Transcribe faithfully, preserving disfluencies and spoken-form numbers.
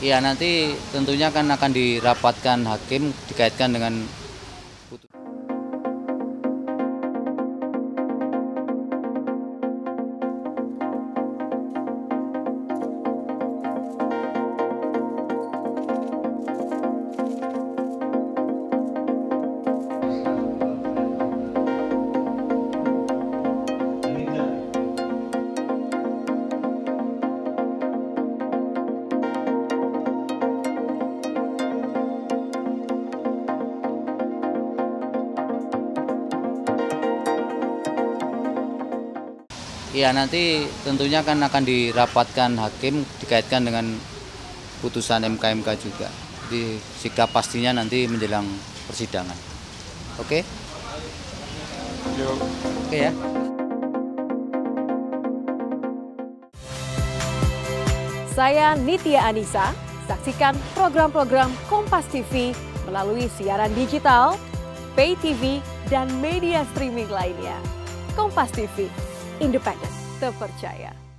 Ya nanti tentunya kan akan dirapatkan hakim dikaitkan dengan putusan. Ya nanti tentunya kan akan dirapatkan hakim dikaitkan dengan putusan M K M K juga. Jadi sikap pastinya nanti menjelang persidangan. Oke? Okay? Oke okay, ya. Saya Nitya Anissa, saksikan program-program Kompas T V melalui siaran digital, pay T V, dan media streaming lainnya. Kompas T V. Independen, terpercaya.